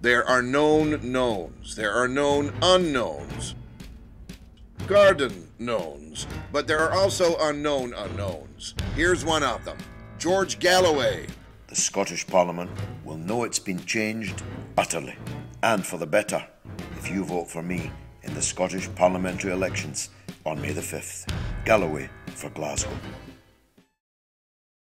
There are known knowns, there are known unknowns, garden knowns, but there are also unknown unknowns. Here's one of them, George Galloway. The Scottish Parliament will know it's been changed utterly, and for the better, if you vote for me in the Scottish parliamentary elections on May the 5th. Galloway for Glasgow.